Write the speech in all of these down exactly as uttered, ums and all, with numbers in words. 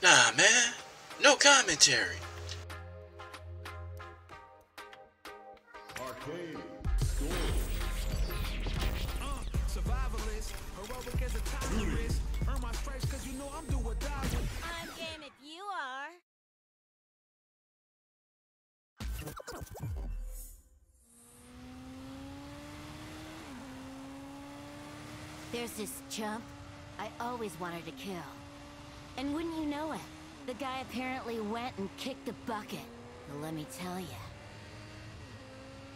Nah, man. No commentary. Arcade. Uh, survivalist. Heroic as a toddlerist. Earn my stripes because you know I'm do or die with. I'm game if you are. There's this chump I always wanted to kill. And wouldn't you know it, the guy apparently went and kicked the bucket. But let me tell you,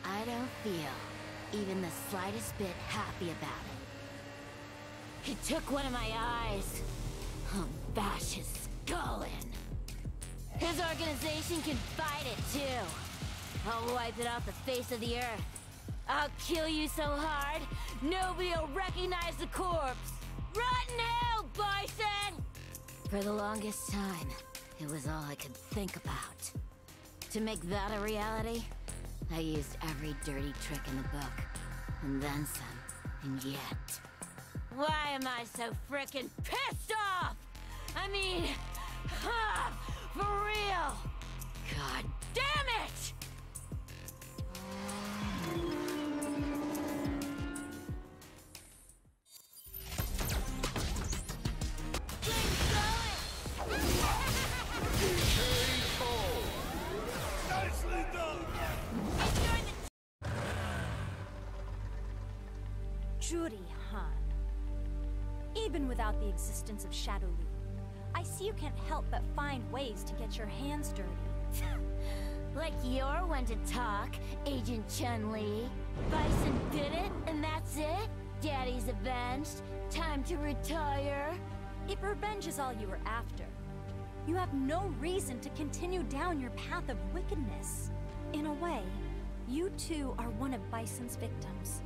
I don't feel even the slightest bit happy about it. He took one of my eyes. I'll bash his skull in. His organization can fight it too. I'll wipe it off the face of the earth. I'll kill you so hard, nobody'll recognize the corpse. Rotten hell, Bison! For the longest time, it was all I could think about. To make that a reality, I used every dirty trick in the book. And then some, and yet... Why am I so frickin' pissed off? I mean... Huh, for real! God damn it! Juri Han. Even without the existence of Shadow League, I see you can't help but find ways to get your hands dirty. Like you're one to talk, Agent Chun-Li. Bison did it, and that's it? Daddy's avenged. Time to retire. If revenge is all you were after, you have no reason to continue down your path of wickedness. In a way, you too are one of Bison's victims.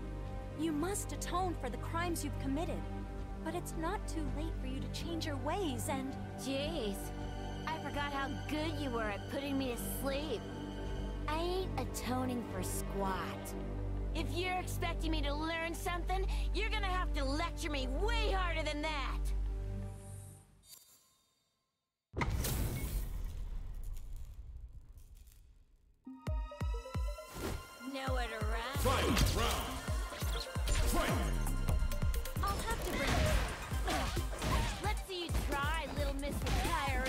You must atone for the crimes you've committed, but it's not too late for you to change your ways and... Jeez, I forgot how good you were at putting me to sleep. I ain't atoning for squat. If you're expecting me to learn something, you're gonna have to lecture me way harder than that. Nowhere to run. Fight round. Fight. I'll have to bring it. Ugh. Let's see you try, little Miss Retiree.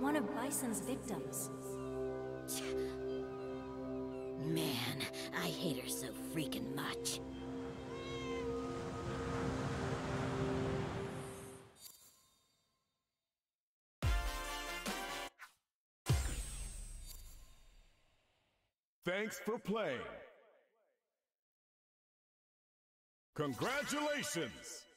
One of Bison's victims. Man, I hate her so freaking much. Thanks for playing. Congratulations!